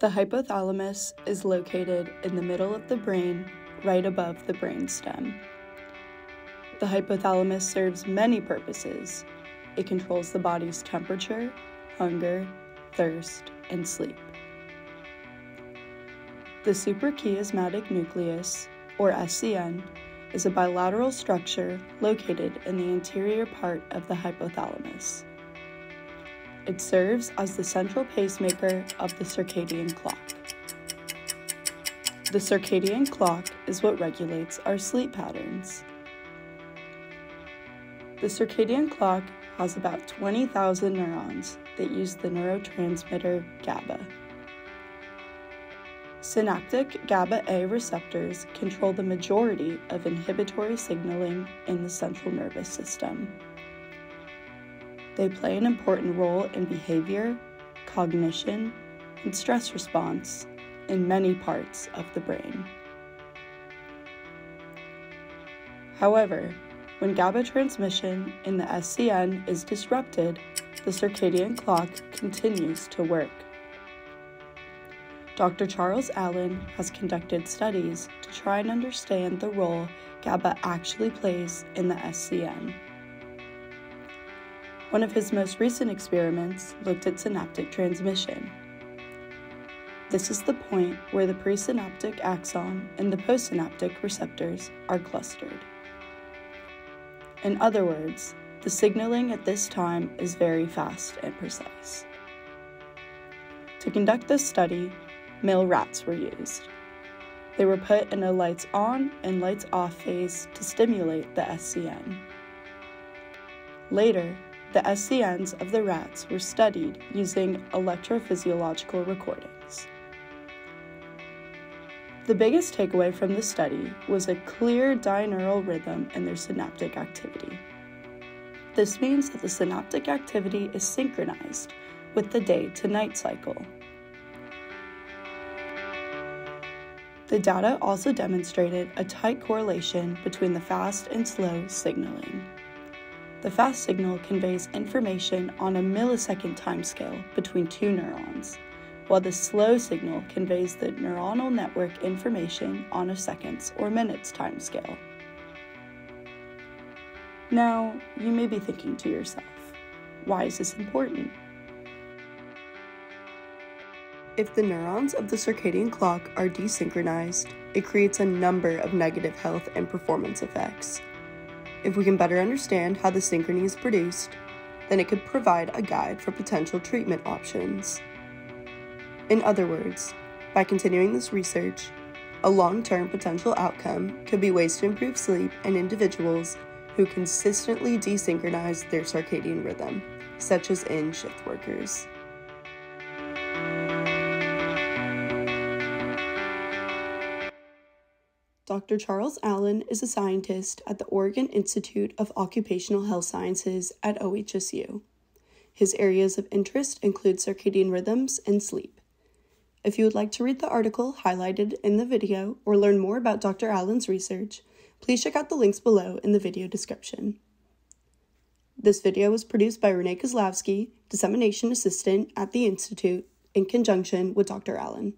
The hypothalamus is located in the middle of the brain, right above the brainstem. The hypothalamus serves many purposes. It controls the body's temperature, hunger, thirst, and sleep. The suprachiasmatic nucleus, or SCN, is a bilateral structure located in the anterior part of the hypothalamus. It serves as the central pacemaker of the circadian clock. The circadian clock is what regulates our sleep patterns. The circadian clock has about 20,000 neurons that use the neurotransmitter GABA. Synaptic GABAA receptors control the majority of inhibitory signaling in the central nervous system. They play an important role in behavior, cognition, and stress response in many parts of the brain. However, when GABA transmission in the SCN is disrupted, the circadian clock continues to work. Dr. Charles Allen has conducted studies to try and understand the role GABA actually plays in the SCN. One of his most recent experiments looked at synaptic transmission. This is the point where the presynaptic axon and the postsynaptic receptors are clustered. In other words, the signaling at this time is very fast and precise. To conduct this study, male rats were used. They were put in a lights on and lights off phase to stimulate the SCN. Later, the SCNs of the rats were studied using electrophysiological recordings. The biggest takeaway from the study was a clear dineural rhythm in their synaptic activity. This means that the synaptic activity is synchronized with the day-to-night cycle. The data also demonstrated a tight correlation between the fast and slow signaling. The fast signal conveys information on a millisecond timescale between two neurons, while the slow signal conveys the neuronal network information on a seconds or minutes timescale. Now, you may be thinking to yourself, why is this important? If the neurons of the circadian clock are desynchronized, it creates a number of negative health and performance effects. If we can better understand how the synchrony is produced, then it could provide a guide for potential treatment options. In other words, by continuing this research, a long-term potential outcome could be ways to improve sleep in individuals who consistently desynchronize their circadian rhythm, such as in shift workers. Dr. Charles Allen is a scientist at the Oregon Institute of Occupational Health Sciences at OHSU. His areas of interest include circadian rhythms and sleep. If you would like to read the article highlighted in the video or learn more about Dr. Allen's research, please check out the links below in the video description. This video was produced by Renee Kozlowski, dissemination assistant at the Institute, in conjunction with Dr. Allen.